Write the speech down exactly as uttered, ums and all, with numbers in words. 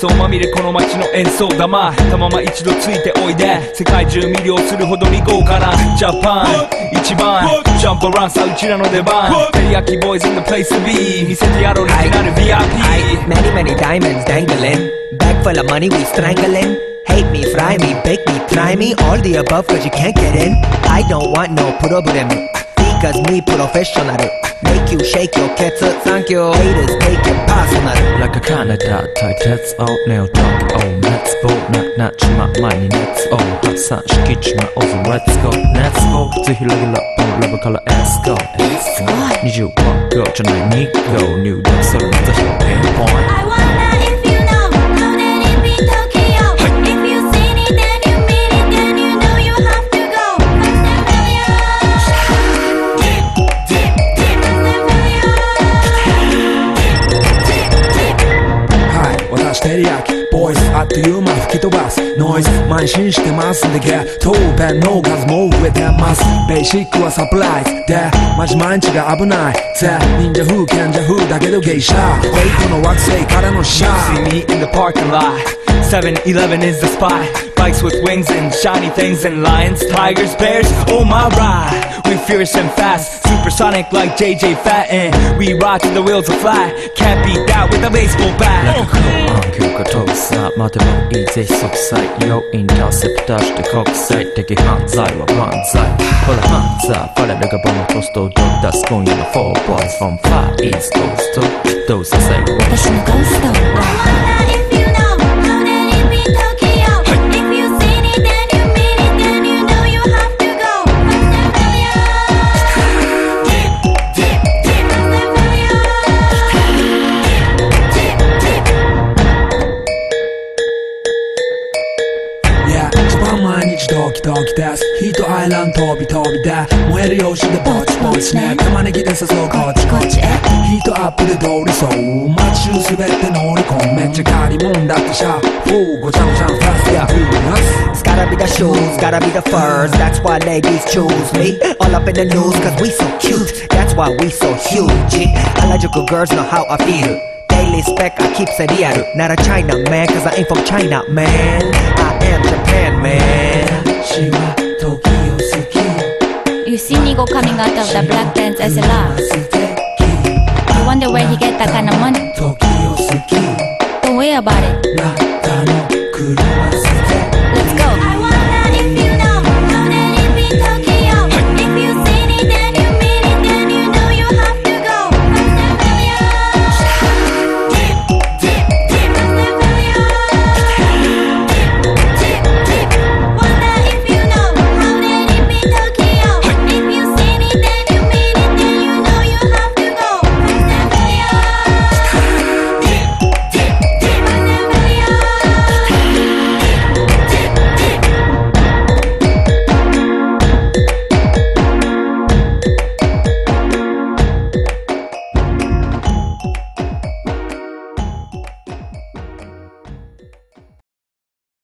想まみれこの街の演奏玉たまま一度ついておいで世界中魅了するほどに豪華なジャパン一番ジャンプランさうちらの出番テリヤキボーイズ in the place to be 見せてやろうリジナル V I P many many diamonds dangling bag full of money we strangling hate me fry me bake me try me all the above cause you can't get in I don't want no problem because me professional make you shake your cats up thank you haters take it personal like a Canada tight heads out now talk oh let's go knock knock chima mine let's go that's such kitchen over let's go let's go to heal up love color let's go need you one girl tonight Nigo new dance on the point I wanna if you know know that it be Tokyo if you seen it then you mean it then you know you have to go Teriyaki boys あっという間吹き飛ばすノイズ慢心してますんでゲット弁の数も増えてますベーシックはサプライズでマジ毎日が危ないぜ忍者風賢者風だけど芸者ウェイトの惑星からのシャー You see me in the parking lot seven eleven is the spot bikes with wings and shiny things and lions tigers bears oh my ride We fierce and fast, supersonic like J J Fatten. We ride till the wheels are flat. Can't beat that with a baseball bat. Like a cool uncle, got all set. Matter easy, soft side. Yo, intercept, dash the cockside. Take a hand side, or hand side. Pull a hand side, pull a leg up on a post. Dog that's going in the four boys from far east coast to those that say. That's my ghost. If you know, know that it be Tokyo. If you seen it, then you mean it, then you know you have to go.ヒートアイランド飛び飛びで燃えるようしてぼちぼちね玉ねぎで誘うこっちこっちへヒートアップで通りそう街中滑って乗り込むめっちゃ借りもんだってシャーフーごちゃごちゃのファストやフーナス It's gotta be the shoes, gotta be the furs That's why ladies choose me All up in the news cause we so cute That's why we so huge原宿 girls know how I feel Daily spec I keep it real Not a China man cause I ain't from China man I am Japan man You see Nigo coming out of the black pants as a laugh You wonder where he get that kind of money Don't worry about it